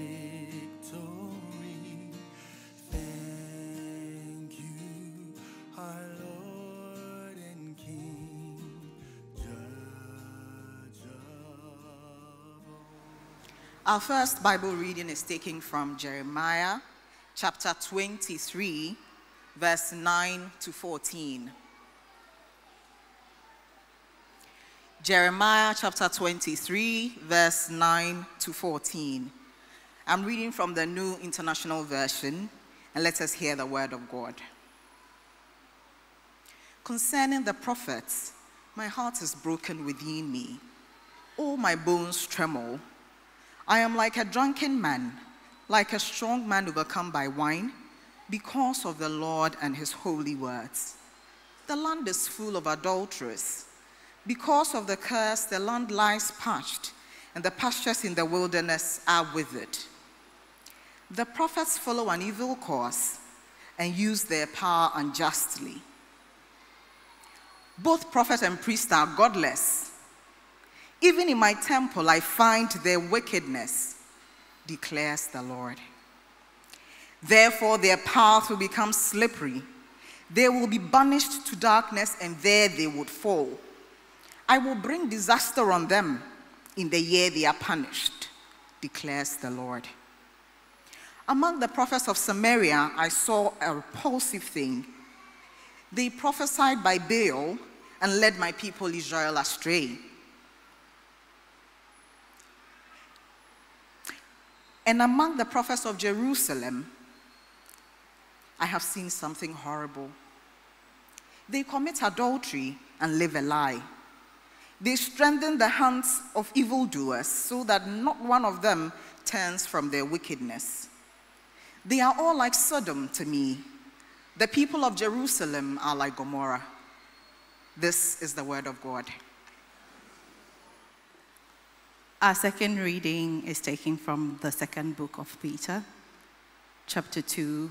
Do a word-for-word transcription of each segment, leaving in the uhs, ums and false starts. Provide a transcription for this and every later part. victory. Thank you, our Lord and King, Judge of all. Our first Bible reading is taken from Jeremiah chapter twenty-three, verse nine to fourteen. Jeremiah chapter twenty-three, verse nine to fourteen. I'm reading from the New International Version, and let us hear the word of God. Concerning the prophets, my heart is broken within me. All my bones tremble. I am like a drunken man, like a strong man overcome by wine, because of the Lord and his holy words. The land is full of adulterers. Because of the curse, the land lies parched, and the pastures in the wilderness are withered. The prophets follow an evil course and use their power unjustly. Both prophet and priest are godless. Even in my temple, I find their wickedness, declares the Lord. Therefore, their path will become slippery. They will be banished to darkness, and there they would fall. I will bring disaster on them in the year they are punished, declares the Lord. Among the prophets of Samaria, I saw a repulsive thing. They prophesied by Baal and led my people Israel astray. And among the prophets of Jerusalem, I have seen something horrible. They commit adultery and live a lie. They strengthen the hands of evildoers so that not one of them turns from their wickedness. They are all like Sodom to me. The people of Jerusalem are like Gomorrah. This is the word of God. Our second reading is taken from the second book of Peter, chapter two,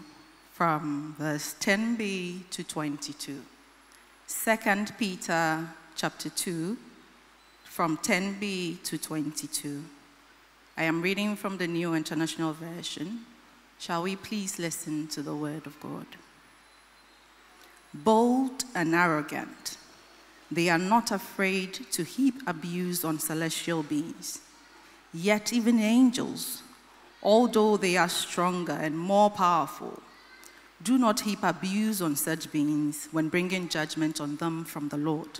from verse ten b to twenty-two. Second Peter chapter two, from ten b to twenty-two. I am reading from the New International Version. Shall we please listen to the word of God? Bold and arrogant, they are not afraid to heap abuse on celestial beings. Yet even angels, although they are stronger and more powerful, do not heap abuse on such beings when bringing judgment on them from the Lord.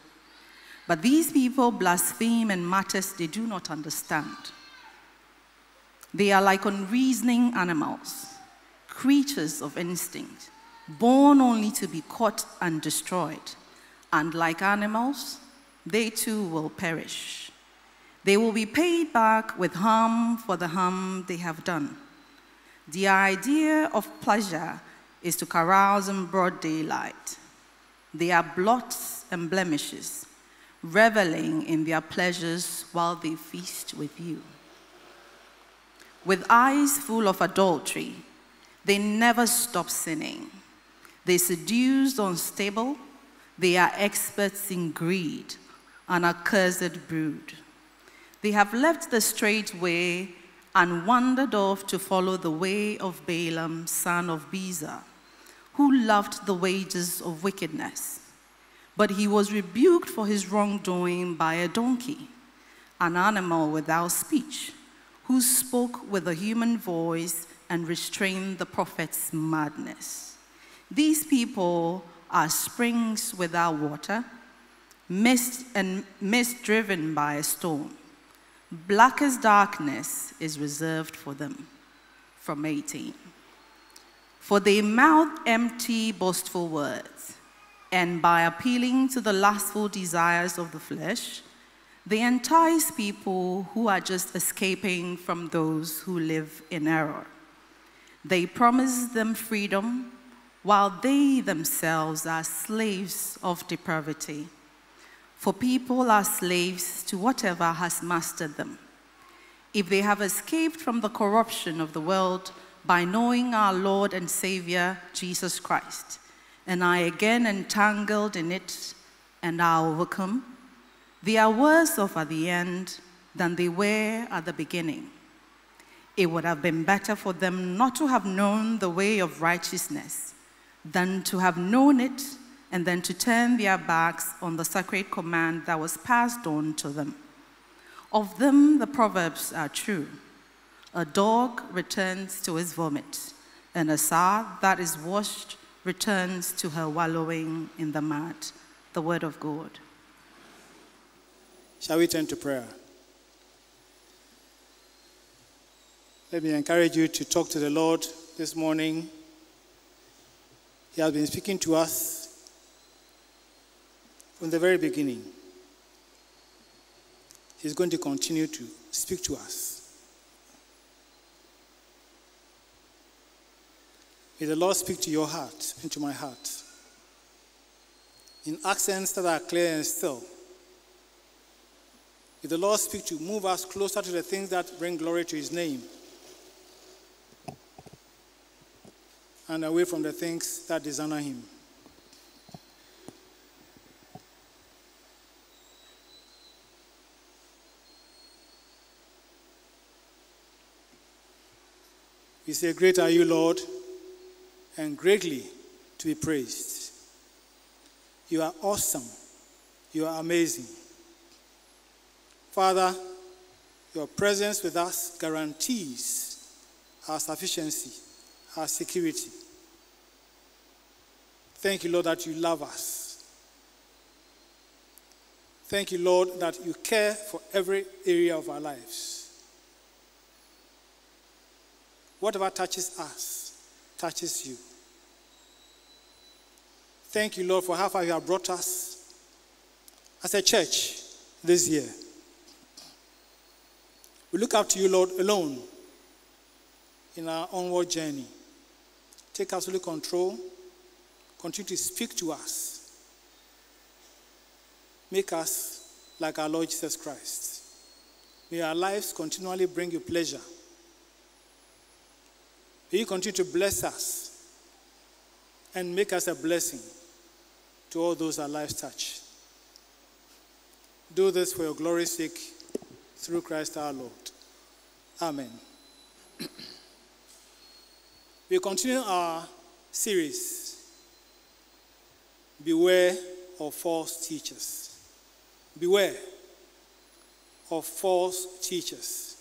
But these people blaspheme and matters they do not understand. They are like unreasoning animals, creatures of instinct, born only to be caught and destroyed. And like animals, they too will perish. They will be paid back with harm for the harm they have done. The idea of pleasure is to carouse in broad daylight. They are blots and blemishes, reveling in their pleasures while they feast with you. With eyes full of adultery, they never stop sinning. They seduce the unstable. They are experts in greed, an accursed brood. They have left the straight way and wandered off to follow the way of Balaam, son of Beza, who loved the wages of wickedness. But he was rebuked for his wrongdoing by a donkey, an animal without speech, who spoke with a human voice and restrained the prophet's madness. These people are springs without water, mist and mist driven by a storm. Blackest darkness is reserved for them. From eighteen. For they mouth empty, boastful words, and by appealing to the lustful desires of the flesh, they entice people who are just escaping from those who live in error. They promise them freedom, while they themselves are slaves of depravity. For people are slaves to whatever has mastered them. If they have escaped from the corruption of the world by knowing our Lord and Savior, Jesus Christ, and are again entangled in it and are overcome, they are worse off at the end than they were at the beginning. It would have been better for them not to have known the way of righteousness than to have known it and then to turn their backs on the sacred command that was passed on to them. Of them, the proverbs are true. A dog returns to his vomit, and a sow that is washed returns to her wallowing in the mud. The word of God. Shall we turn to prayer? Let me encourage you to talk to the Lord this morning. He has been speaking to us from the very beginning. He's going to continue to speak to us. May the Lord speak to your heart and to my heart in accents that are clear and still. May the Lord speak to move us closer to the things that bring glory to his name, and away from the things that dishonor him. We say, great are you, Lord, and greatly to be praised. You are awesome. You are amazing. Father, your presence with us guarantees our sufficiency, our security. Thank you, Lord, that you love us. Thank you, Lord, that you care for every area of our lives. Whatever touches us, touches you. Thank you, Lord, for how far you have brought us as a church this year. We look up to you, Lord, alone in our onward journey. Take absolute control. Continue to speak to us. Make us like our Lord Jesus Christ. May our lives continually bring you pleasure. May you continue to bless us and make us a blessing to all those our lives touch. Do this for your glory's sake, through Christ our Lord. Amen. We continue our series, Beware of False Teachers. Beware of false teachers.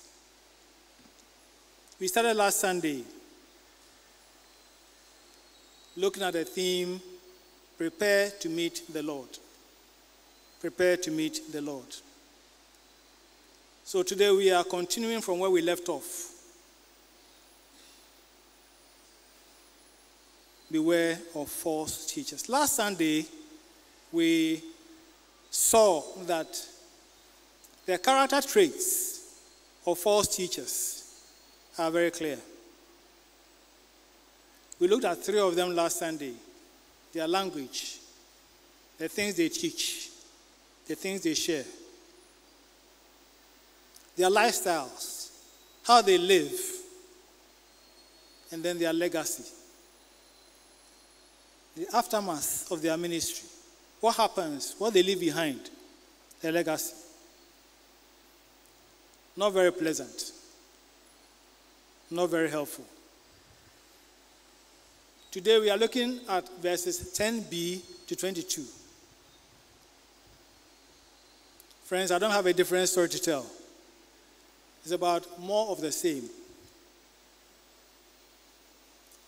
We started last Sunday looking at the theme, prepare to meet the Lord. Prepare to meet the Lord. So today we are continuing from where we left off. Beware of false teachers. Last Sunday, we saw that the character traits of false teachers are very clear. We looked at three of them last Sunday. Their language, the things they teach, the things they share. Their lifestyles, how they live, and then their legacy. The aftermath of their ministry. What happens, what they leave behind, their legacy. Not very pleasant. Not very helpful. Today we are looking at verses ten b to twenty-two. Friends, I don't have a different story to tell. It's about more of the same.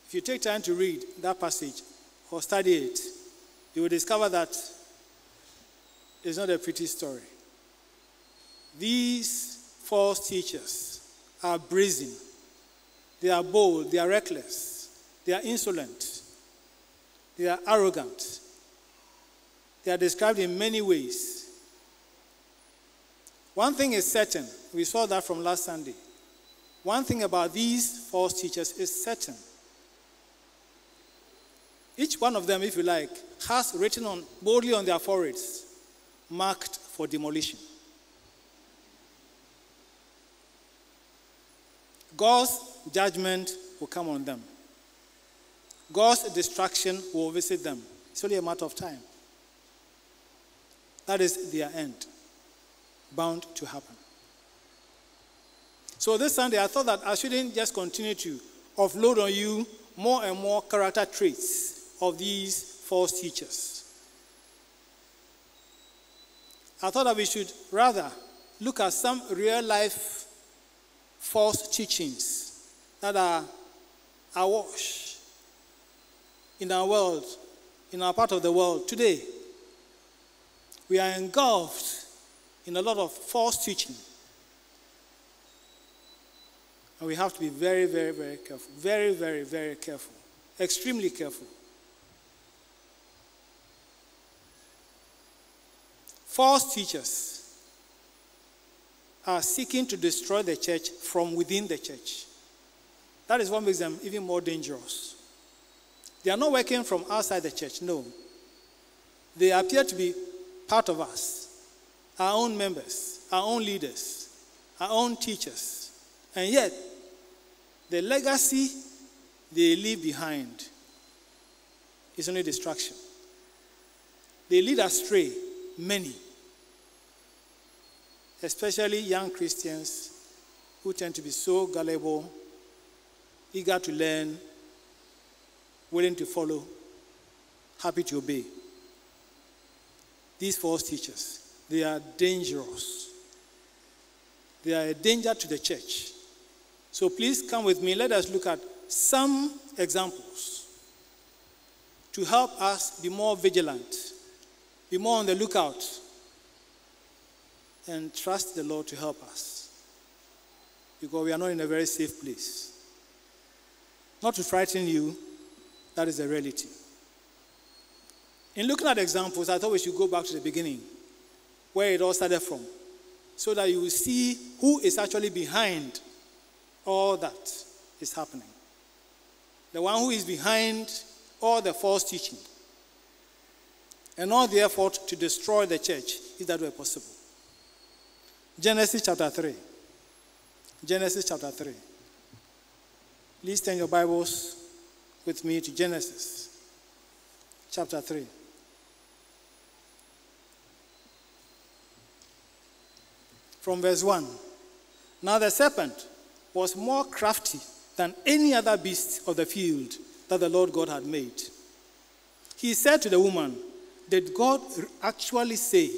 If you take time to read that passage, or study it, you will discover that it's not a pretty story. These false teachers are brazen. They are bold. They are reckless. They are insolent. They are arrogant. They are described in many ways. One thing is certain. We saw that from last Sunday. One thing about these false teachers is certain. Each one of them, if you like, has written on boldly on their foreheads, marked for demolition. God's judgment will come on them. God's destruction will visit them. It's only a matter of time. That is their end, bound to happen. So this Sunday, I thought that I shouldn't just continue to offload on you more and more character traits of these false teachers. I thought that we should rather look at some real-life false teachings that are awash in our world, in our part of the world today. We are engulfed in a lot of false teaching. And we have to be very, very, very careful. Very, very, very careful. Extremely careful. False teachers are seeking to destroy the church from within the church. That is what makes them even more dangerous. They are not working from outside the church, no. They appear to be part of us, our own members, our own leaders, our own teachers. And yet, the legacy they leave behind is only destruction. They lead astray many, especially young Christians who tend to be so gullible, eager to learn, willing to follow, happy to obey. These false teachers, they are dangerous. They are a danger to the church. So please come with me. Let us look at some examples to help us be more vigilant, be more on the lookout, and trust the Lord to help us, because we are not in a very safe place. Not to frighten you, that is a reality. In looking at examples, I thought we should go back to the beginning, where it all started from, so that you will see who is actually behind all that is happening. The one who is behind all the false teaching, and all the effort to destroy the church, if that were possible. Genesis chapter three. Genesis chapter three. Please turn your Bibles with me to Genesis chapter three. From verse one. Now the serpent was more crafty than any other beast of the field that the Lord God had made. He said to the woman, "Did God actually say,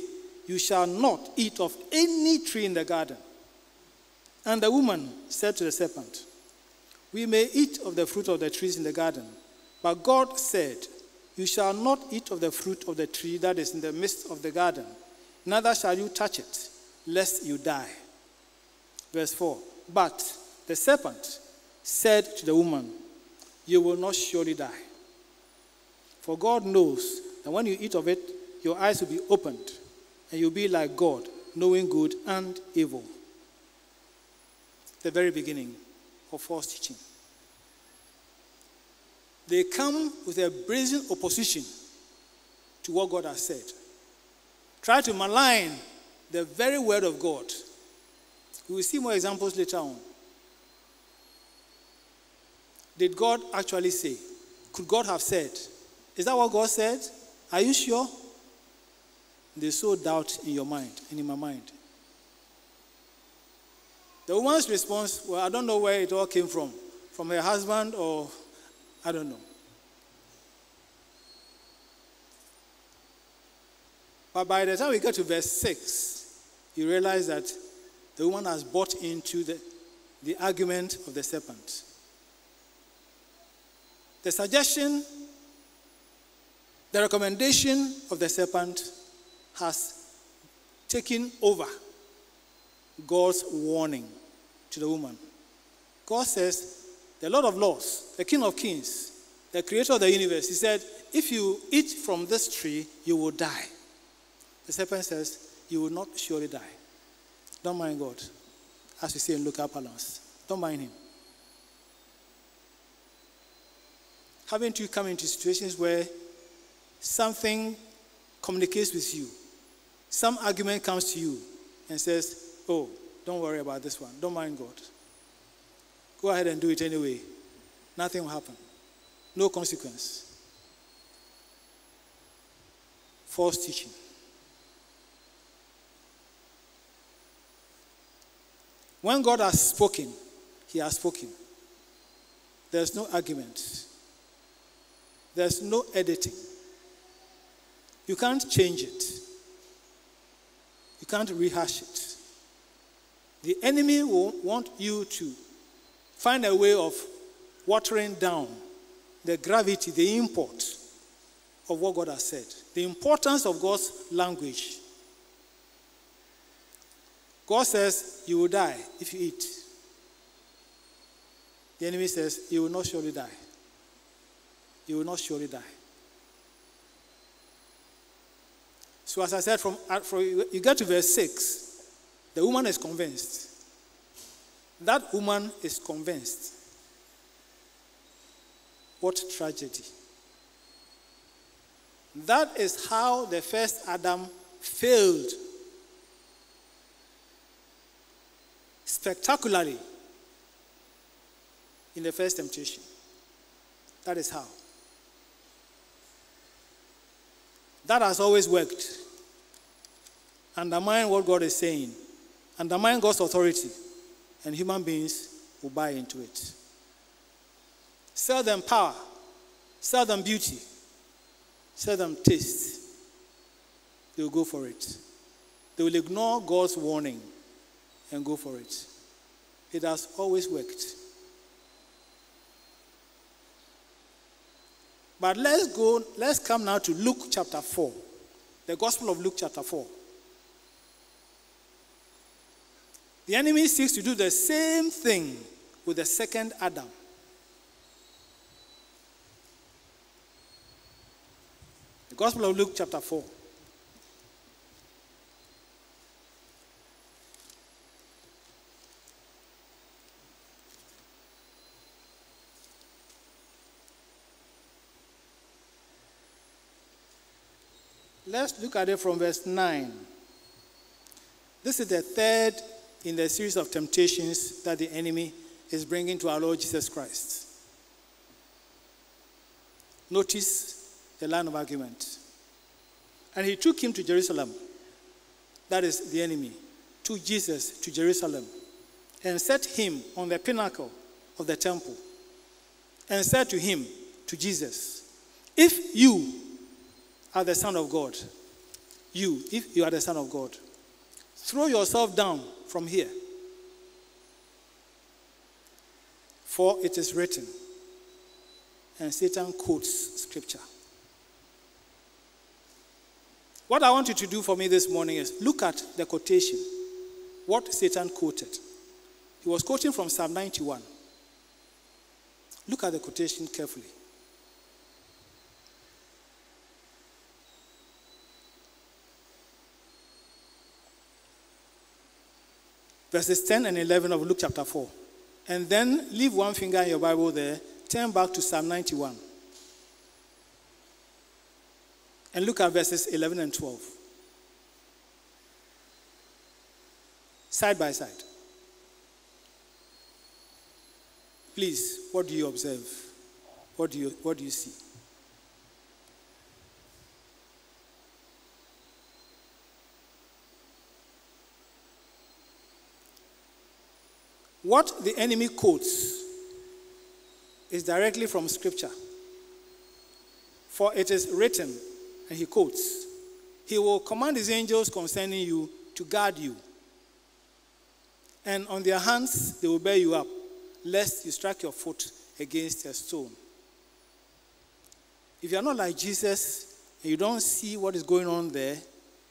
'You shall not eat of any tree in the garden'?" And the woman said to the serpent, "We may eat of the fruit of the trees in the garden, but God said, 'You shall not eat of the fruit of the tree that is in the midst of the garden, neither shall you touch it, lest you die." Verse four. But the serpent said to the woman, "You will not surely die. For God knows that when you eat of it, your eyes will be opened, and you'll be like God, knowing good and evil." The very beginning of false teaching. They come with a brazen opposition to what God has said. Try to malign the very word of God. We will see more examples later on. Did God actually say? Could God have said? Is that what God said? Are you sure? They sow doubt in your mind and in my mind. The woman's response, well, I don't know where it all came from. From her husband, or I don't know. But by the time we get to verse six, you realize that the woman has bought into the, the argument of the serpent. The suggestion, the recommendation of the serpent has taken over God's warning to the woman. God says, the Lord of Lords, the King of Kings, the Creator of the universe, he said, if you eat from this tree, you will die. The serpent says, you will not surely die. Don't mind God. As we say in Luke, our balance. Don't mind him. Haven't you come into situations where something communicates with you? Some argument comes to you and says, oh, don't worry about this one. Don't mind God. Go ahead and do it anyway. Nothing will happen. No consequence. False teaching. When God has spoken, he has spoken. There's no argument. There's no editing. You can't change it. You can't rehash it. The enemy will want you to find a way of watering down the gravity, the import of what God has said, the importance of God's language. God says, you will die if you eat. The enemy says, you will not surely die. You will not surely die. So as I said, from, from you get to verse six, the woman is convinced. That woman is convinced. What tragedy. That is how the first Adam failed spectacularly in the first temptation. That is how. That has always worked. Undermine what God is saying. Undermine God's authority. And human beings will buy into it. Sell them power. Sell them beauty. Sell them taste. They will go for it. They will ignore God's warning and go for it. It has always worked. But let's go, let's come now to Luke chapter four. The Gospel of Luke chapter four. The enemy seeks to do the same thing with the second Adam. The Gospel of Luke chapter four. Let's look at it from verse nine. This is the third in the series of temptations that the enemy is bringing to our Lord Jesus Christ. Notice the line of argument. And he took him to Jerusalem. That is the enemy. Took Jesus to Jerusalem and set him on the pinnacle of the temple and said to him, to Jesus, if you are the Son of God. You, if you are the Son of God, throw yourself down from here. For it is written, and Satan quotes scripture. What I want you to do for me this morning is look at the quotation. What Satan quoted. He was quoting from Psalm ninety-one. Look at the quotation carefully. Verses ten and eleven of Luke chapter four. And then leave one finger in your Bible there. Turn back to Psalm ninety-one. And look at verses eleven and twelve. Side by side. Please, what do you observe? What do you, what do you see? What the enemy quotes is directly from scripture. For it is written, and he quotes, he will command his angels concerning you to guard you. And on their hands they will bear you up, lest you strike your foot against a stone. If you are not like Jesus, and you don't see what is going on there,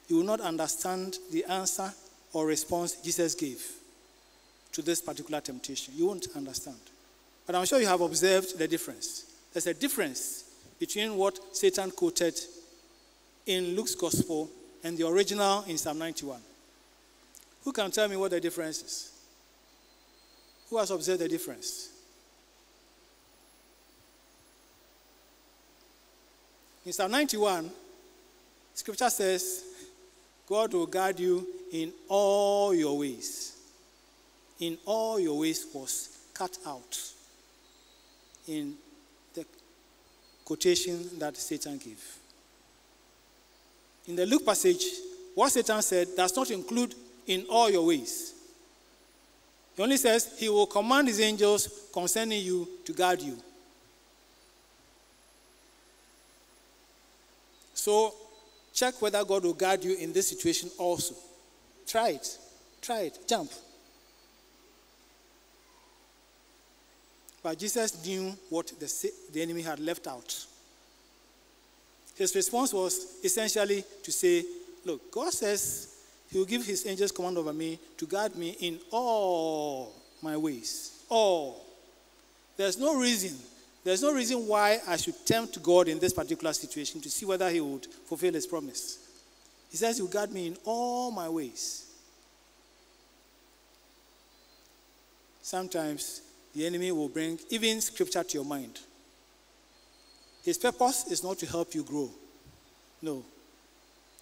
you will not understand the answer or response Jesus gave to this particular temptation. You won't understand. But I'm sure you have observed the difference. There's a difference between what Satan quoted in Luke's gospel and the original in Psalm ninety-one. Who can tell me what the difference is? Who has observed the difference? In Psalm ninety-one, scripture says, God will guard you in all your ways. In all your ways was cut out in the quotation that Satan gave. In the Luke passage, what Satan said does not include in all your ways. He only says, he will command his angels concerning you to guard you. So, check whether God will guard you in this situation also. Try it. Try it. Jump. But Jesus knew what the, the enemy had left out. His response was essentially to say, look, God says he will give his angels command over me to guard me in all my ways. All. There's no reason. There's no reason why I should tempt God in this particular situation to see whether he would fulfill his promise. He says he will guard me in all my ways. Sometimes the enemy will bring even scripture to your mind. His purpose is not to help you grow. No.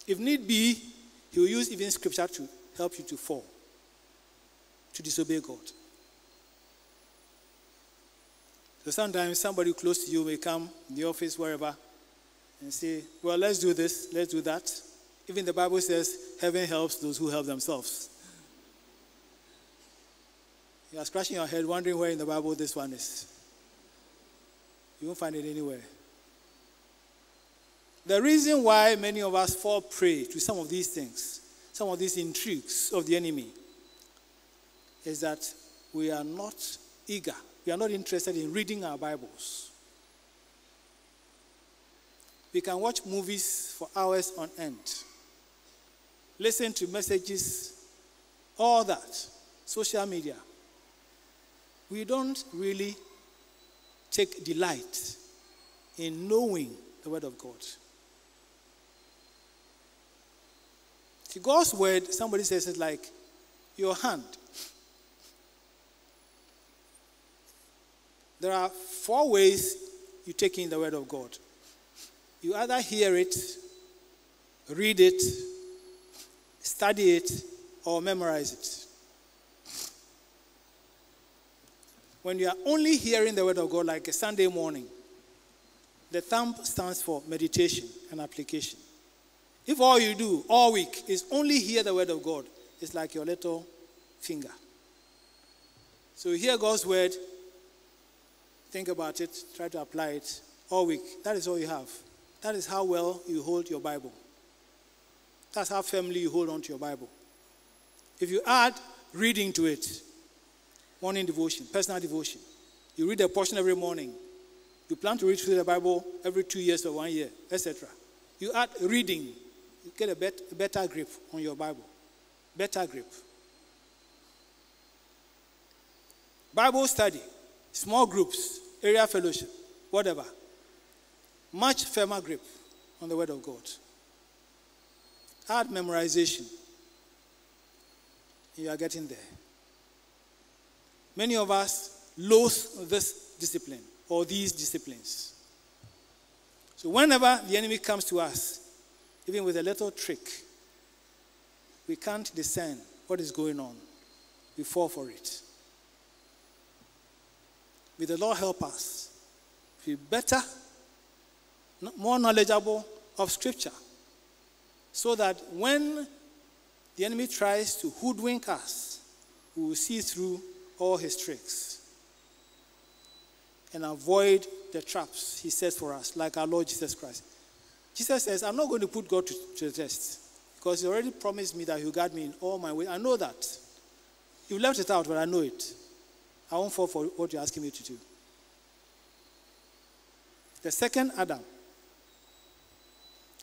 If need be, he will use even scripture to help you to fall, to disobey God. So sometimes somebody close to you may come in the office, wherever, and say, well, let's do this, let's do that. Even the Bible says, heaven helps those who help themselves. You are scratching your head, wondering where in the Bible this one is. You won't find it anywhere. The reason why many of us fall prey to some of these things, some of these intrigues of the enemy, is that we are not eager. We are not interested in reading our Bibles. We can watch movies for hours on end, listen to messages, all that, social media. We don't really take delight in knowing the Word of God. See, God's Word, somebody says it's like your hand. There are four ways you take in the Word of God. You either hear it, read it, study it, or memorize it. When you are only hearing the Word of God like a Sunday morning, the thumb stands for meditation and application. If all you do all week is only hear the Word of God, it's like your little finger. So you hear God's Word, think about it, try to apply it all week. That is all you have. That is how well you hold your Bible. That's how firmly you hold on to your Bible. If you add reading to it, morning devotion, personal devotion, you read a portion every morning, you plan to read through the Bible every two years or one year, et cetera. You add reading, you get a, bet, a better grip on your Bible. Better grip. Bible study. Small groups, area fellowship, whatever. Much firmer grip on the Word of God. Add memorization. You are getting there. Many of us loathe this discipline or these disciplines. So whenever the enemy comes to us, even with a little trick, we can't discern what is going on. We fall for it. May the Lord help us be better, more knowledgeable of Scripture, so that when the enemy tries to hoodwink us, we will see through all his tricks and avoid the traps he sets for us, like our Lord Jesus Christ. Jesus says, I'm not going to put God to, to the test, because he already promised me that he'll guide me in all my ways. I know that. You left it out, but I know it. I won't fall for what you're asking me to do. The second Adam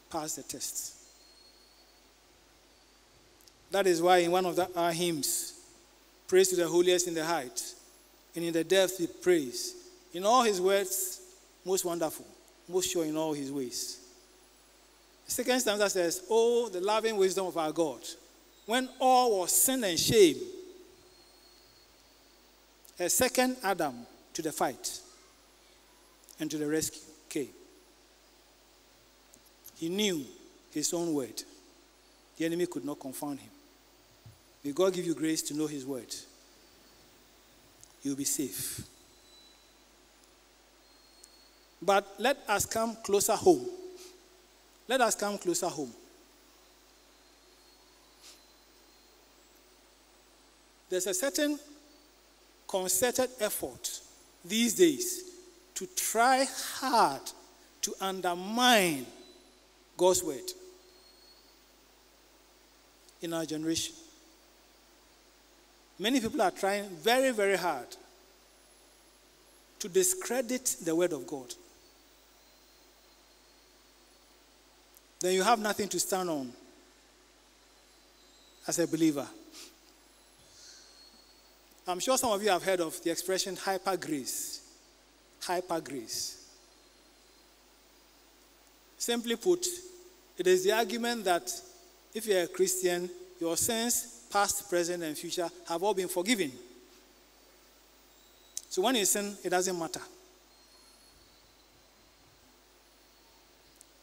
passed the test. That is why in one of the, our hymns, praise to the holiest in the height, and in the depth we praise. In all his words, most wonderful, most sure in all his ways. The second stanza says, oh, the loving wisdom of our God, when all was sin and shame, a second Adam to the fight and to the rescue came. He knew his own word. The enemy could not confound him. May God give you grace to know his word. You'll be safe. But let us come closer home. Let us come closer home. There's a certain concerted effort these days to try hard to undermine God's word in our generation. Many people are trying very, very hard to discredit the word of God. Then you have nothing to stand on as a believer. I'm sure some of you have heard of the expression hyper grace. Hyper grace. Simply put, it is the argument that if you're a Christian, your sins, past, present, and future, have all been forgiven. So when you sin, it doesn't matter.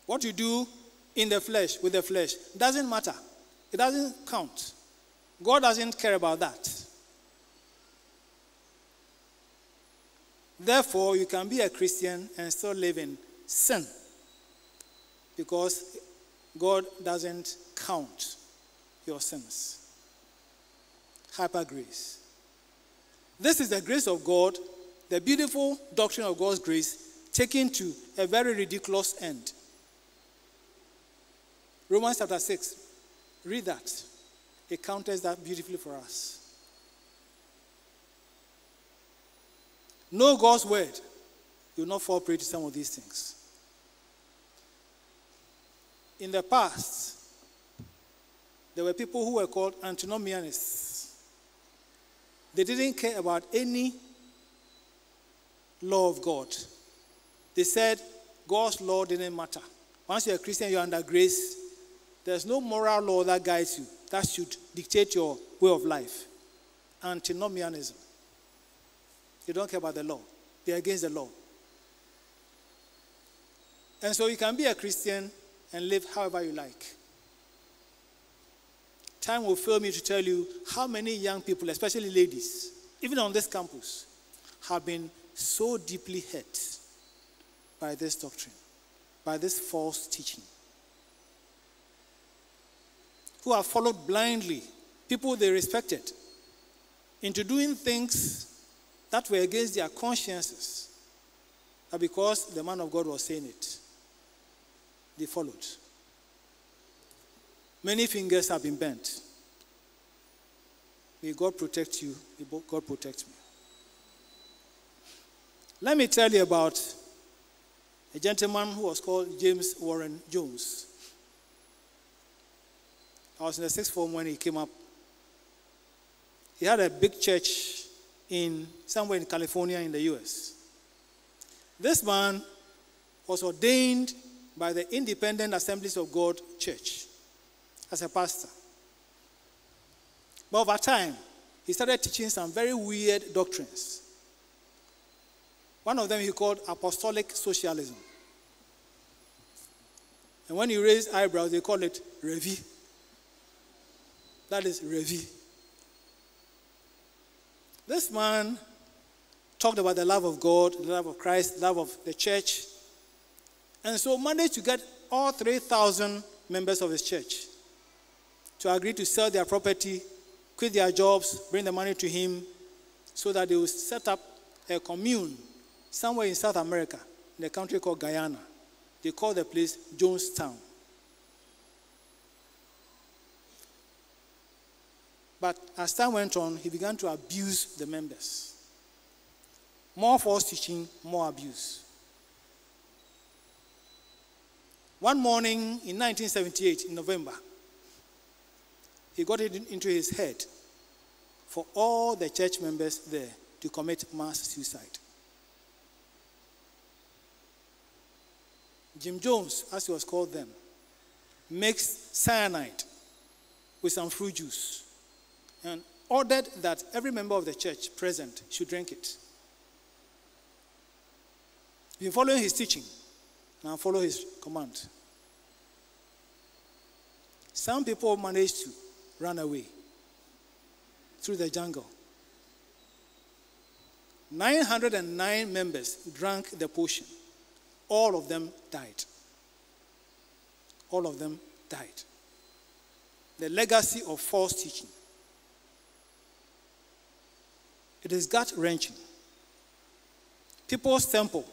What you do in the flesh, with the flesh, doesn't matter. It doesn't count. God doesn't care about that. Therefore, you can be a Christian and still live in sin, because God doesn't count your sins. Hyper grace. This is the grace of God, the beautiful doctrine of God's grace, taken to a very ridiculous end. Romans chapter six, read that. It counters that beautifully for us. Know God's word. You will not fall prey to some of these things. In the past, there were people who were called antinomianists. They didn't care about any law of God. They said God's law didn't matter. Once you're a Christian, you're under grace. There's no moral law that guides you, that should dictate your way of life. Antinomianism. They don't care about the law. They're against the law. And so you can be a Christian and live however you like. Time will fail me to tell you how many young people, especially ladies, even on this campus, have been so deeply hurt by this doctrine, by this false teaching, who have followed blindly people they respected into doing things that were against their consciences, but because the man of God was saying it, they followed. Many fingers have been bent. May God protect you. May God protect me. Let me tell you about a gentleman who was called James Warren Jones. I was in the sixth form when he came up. He had a big church in somewhere in California in the U S. This man was ordained by the Independent Assemblies of God Church as a pastor. But over time, he started teaching some very weird doctrines. One of them he called apostolic socialism. And when you raise eyebrows, they call it Revi. That is Revi. This man talked about the love of God, the love of Christ, the love of the church, and so managed to get all three thousand members of his church to agree to sell their property, quit their jobs, bring the money to him, so that they would set up a commune somewhere in South America, in a country called Guyana. They call the place Jonestown. But as time went on, he began to abuse the members. More false teaching, more abuse. One morning in nineteen seventy-eight, in November, he got it into his head for all the church members there to commit mass suicide. Jim Jones, as he was called then, mixed cyanide with some fruit juice and ordered that every member of the church present should drink it. You've been following his teaching, now follow his command. Some people managed to run away through the jungle. nine hundred nine members drank the potion. All of them died. All of them died. The legacy of false teaching. It is gut-wrenching. People's temple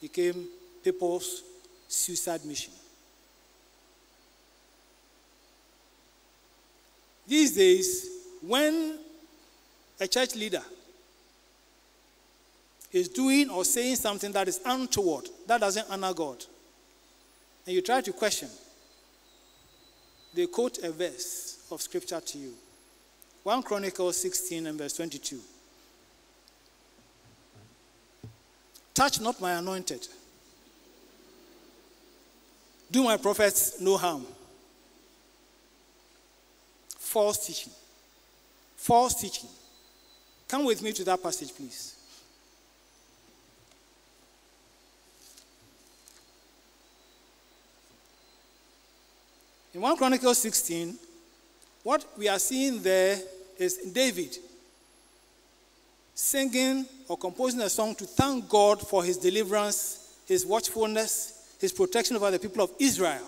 became people's suicide mission. These days, when a church leader is doing or saying something that is untoward, that doesn't honor God, and you try to question, they quote a verse of scripture to you. First Chronicles sixteen and verse twenty-two. Touch not my anointed. Do my prophets no harm. False teaching. False teaching. Come with me to that passage, please. In First Chronicles sixteen, what we are seeing there is David singing or composing a song to thank God for his deliverance, his watchfulness, his protection over the people of Israel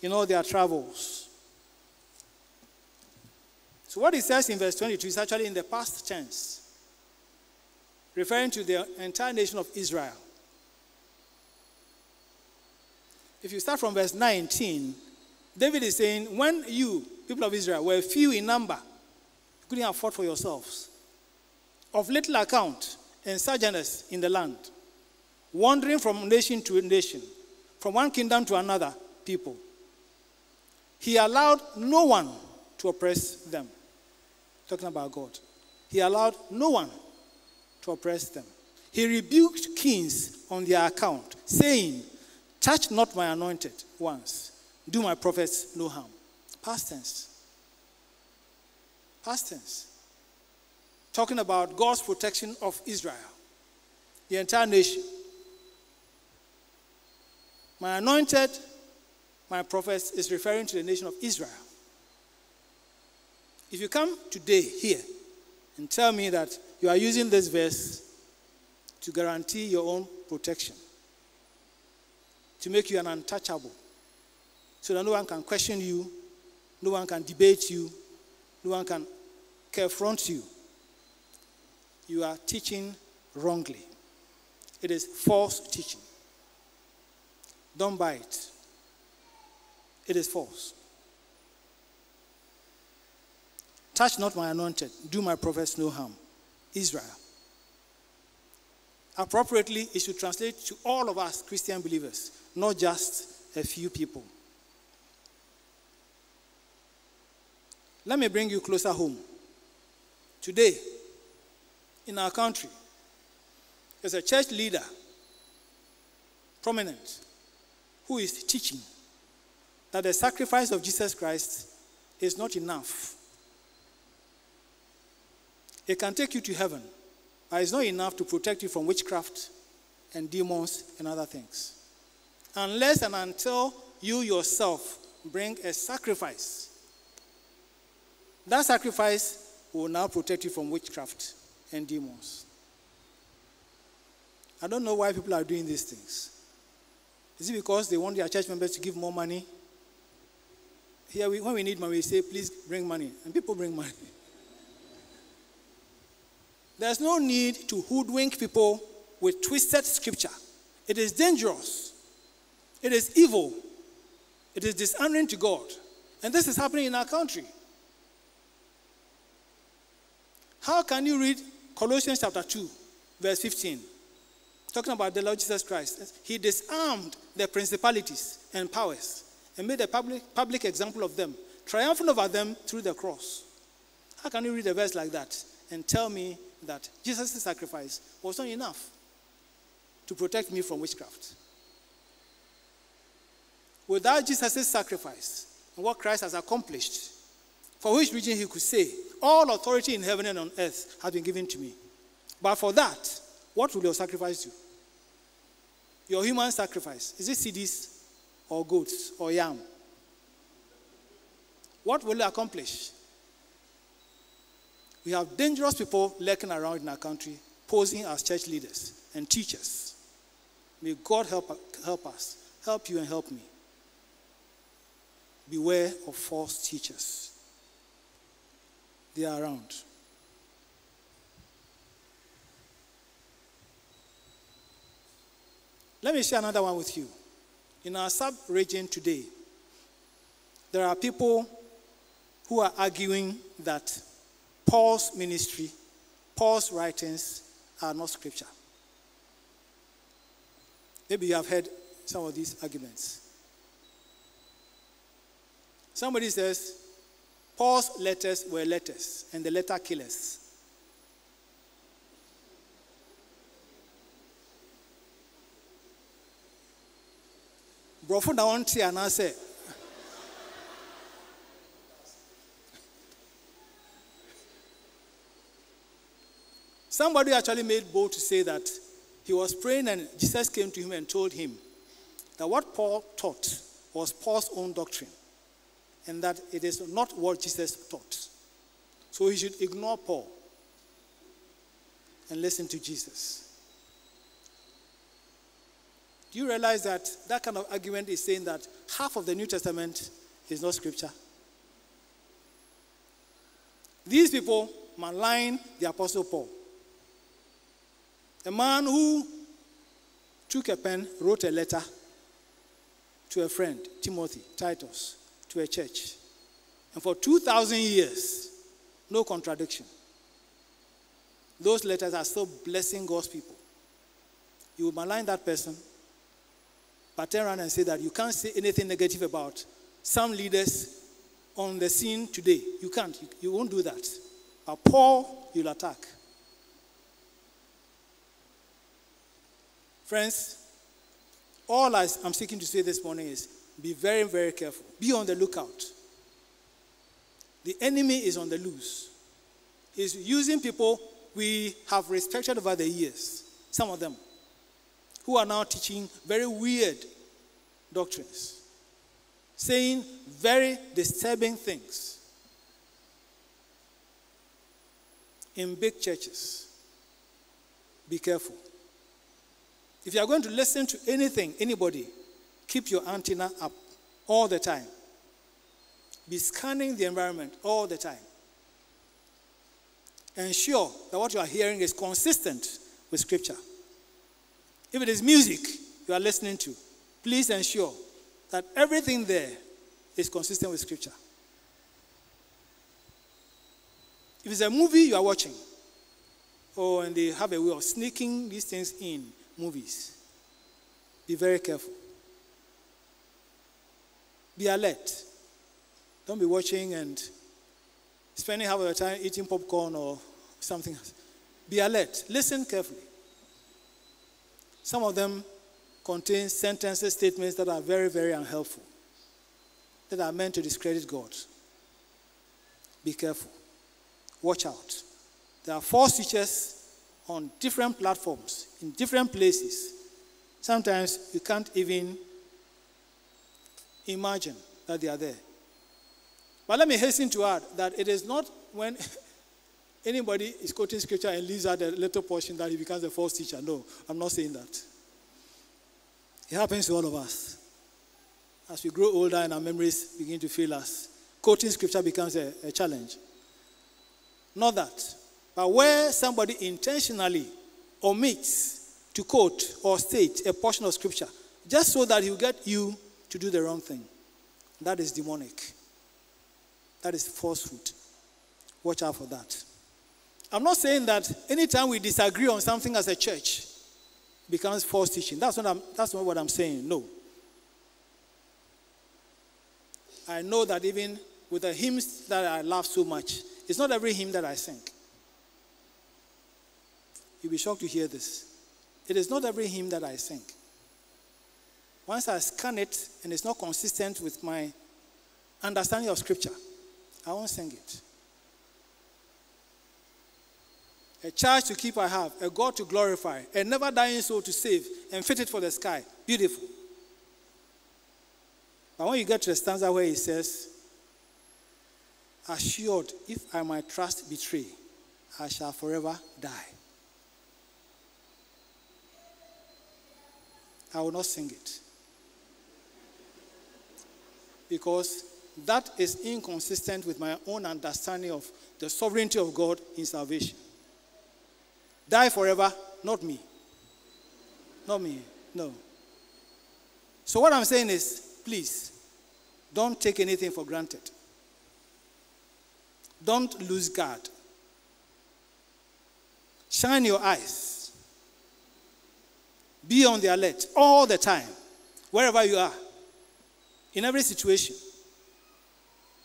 in all their travels. So what he says in verse twenty-two is actually in the past tense, referring to the entire nation of Israel. If you start from verse nineteen, David is saying, when you, people of Israel, were few in number, you couldn't have fought for yourselves, of little account and sojourners in the land, wandering from nation to nation, from one kingdom to another people. He allowed no one to oppress them. Talking about God. He allowed no one to oppress them. He rebuked kings on their account, saying, touch not my anointed ones. Do my prophets no harm. Past tense. Past tense. Talking about God's protection of Israel, the entire nation. My anointed, my prophets is referring to the nation of Israel. If you come today here and tell me that you are using this verse to guarantee your own protection, to make you an untouchable, so that no one can question you, no one can debate you, no one can confront you, you are teaching wrongly. It is false teaching. Don't buy it. It is false. Touch not my anointed. Do my prophets no harm. Israel. Appropriately, it should translate to all of us Christian believers, not just a few people. Let me bring you closer home. Today, in our country, there's a church leader, prominent, who is teaching that the sacrifice of Jesus Christ is not enough. It can take you to heaven, but it's not enough to protect you from witchcraft and demons and other things. Unless and until you yourself bring a sacrifice, that sacrifice will now protect you from witchcraft and demons. I don't know why people are doing these things. Is it because they want their church members to give more money? Here, we, when we need money, we say, please bring money. And people bring money. There's no need to hoodwink people with twisted scripture. It is dangerous. It is evil. It is dishonoring to God. And this is happening in our country. How can you read Colossians chapter two, verse fifteen? Talking about the Lord Jesus Christ. He disarmed the principalities and powers and made a public, public example of them, triumphant over them through the cross. How can you read a verse like that and tell me that Jesus' sacrifice was not enough to protect me from witchcraft? Without Jesus' sacrifice and what Christ has accomplished, for which reason he could say, all authority in heaven and on earth has been given to me. But for that, what will your sacrifice do? Your human sacrifice. Is it C Ds or goats or yam? What will it accomplish? We have dangerous people lurking around in our country, posing as church leaders and teachers. May God help, help us, help you and help me. Beware of false teachers. They are around. Let me share another one with you. In our sub-region today, there are people who are arguing that Paul's ministry, Paul's writings are not scripture. Maybe you have heard some of these arguments. Somebody says, Paul's letters were letters and the letter killers. Brofo na won tie ana say. Somebody actually made bold to say that he was praying and Jesus came to him and told him that what Paul taught was Paul's own doctrine and that it is not what Jesus taught. So he should ignore Paul and listen to Jesus. Do you realize that that kind of argument is saying that half of the New Testament is not scripture? These people malign the Apostle Paul. A man who took a pen, wrote a letter to a friend, Timothy, Titus, to a church. And for two thousand years, no contradiction. Those letters are still blessing God's people. You will malign that person, but turn around and say that you can't say anything negative about some leaders on the scene today. You can't. You, you won't do that. But Paul, you'll attack. Friends, all I, I'm seeking to say this morning is be very, very careful. Be on the lookout. The enemy is on the loose. He's using people we have respected over the years, some of them, who are now teaching very weird doctrines, saying very disturbing things in big churches. Be careful. If you are going to listen to anything, anybody, keep your antenna up all the time. Be scanning the environment all the time. Ensure that what you are hearing is consistent with Scripture. If it is music you are listening to, please ensure that everything there is consistent with Scripture. If it's a movie you are watching, oh, and they have a way of sneaking these things in movies, be very careful. Be alert. Don't be watching and spending half of your time eating popcorn or something else. Be alert. Listen carefully. Some of them contain sentences, statements that are very, very unhelpful, that are meant to discredit God. Be careful. Watch out. There are false teachers on different platforms, in different places. Sometimes you can't even imagine that they are there. But let me hasten to add that it is not when anybody is quoting scripture and leaves out a little portion that he becomes a false teacher. No, I'm not saying that. It happens to all of us. As we grow older and our memories begin to fail us, quoting scripture becomes a, a challenge. Not that. But where somebody intentionally omits to quote or state a portion of scripture, just so that he will get you to do the wrong thing, that is demonic. That is falsehood. Watch out for that. I'm not saying that anytime we disagree on something as a church, it becomes false teaching. That's not, I'm, that's not what I'm saying, no. I know that even with the hymns that I love so much, it's not every hymn that I sing. You'll be shocked to hear this. It is not every hymn that I sing. Once I scan it and it's not consistent with my understanding of scripture, I won't sing it. A charge to keep I have, a God to glorify, a never-dying soul to save, and fit it for the sky. Beautiful. But when you get to the stanza where he says, assured, if I my trust betray, I shall forever die, I will not sing it. Because that is inconsistent with my own understanding of the sovereignty of God in salvation. Die forever, not me. Not me, no. So what I'm saying is, please, don't take anything for granted. Don't lose guard. Shine your eyes. Be on the alert all the time, wherever you are, in every situation.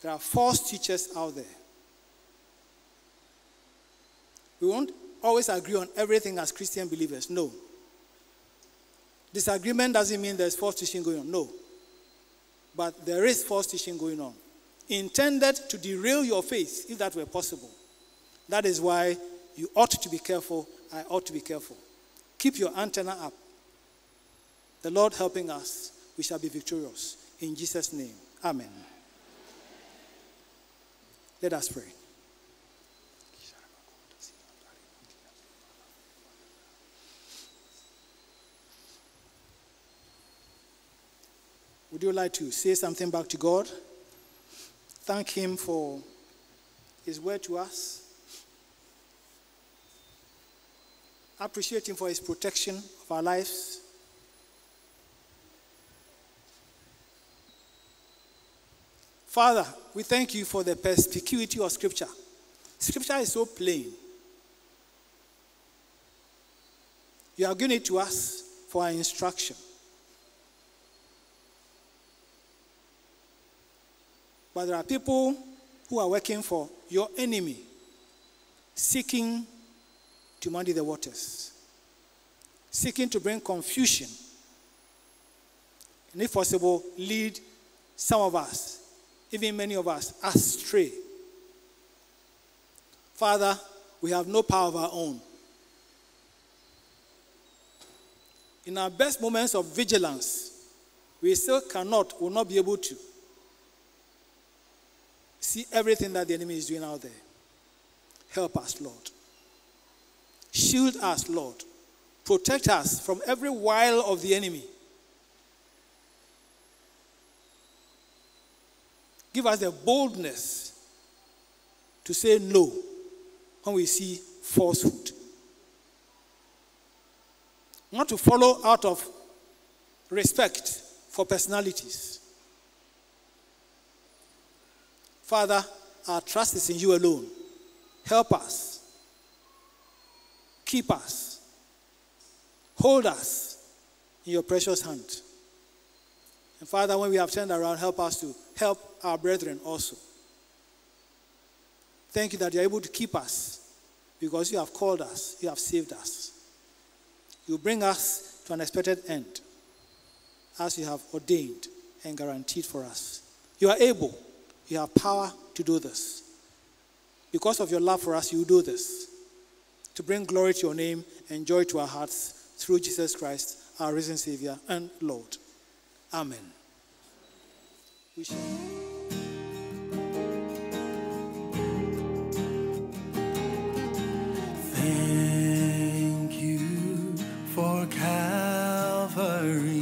There are false teachers out there. We won't always agree on everything as Christian believers. No. Disagreement doesn't mean there's false teaching going on. No. But there is false teaching going on, intended to derail your faith, if that were possible. That is why you ought to be careful. I ought to be careful. Keep your antenna up. The Lord helping us, we shall be victorious. In Jesus' name, amen. Let us pray. Would you like to say something back to God? Thank him for his word to us. Appreciate him for his protection of our lives. Father, we thank you for the perspicuity of Scripture. Scripture is so plain. You have given it to us for our instruction. But there are people who are working for your enemy, seeking to muddy the waters, seeking to bring confusion, and if possible, lead some of us, even many of us, astray. Father, we have no power of our own. In our best moments of vigilance, we still cannot, will not be able to see everything that the enemy is doing out there. Help us, Lord. Shield us, Lord. Protect us from every wile of the enemy. Give us the boldness to say no when we see falsehood. Not to follow out of respect for personalities. Father, our trust is in you alone. Help us. Keep us. Hold us in your precious hand. And Father, when we have turned around, help us to help our brethren also. Thank you that you are able to keep us because you have called us. You have saved us. You bring us to an expected end as you have ordained and guaranteed for us. You are able. You have power to do this. Because of your love for us, you do this. To bring glory to your name and joy to our hearts through Jesus Christ, our risen Savior and Lord. Amen. We shall... Thank you for Calvary.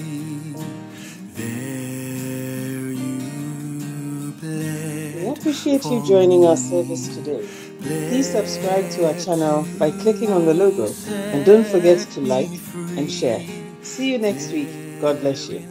Appreciate you joining our service today. Please subscribe to our channel by clicking on the logo and don't forget to like and share. See you next week. God bless you.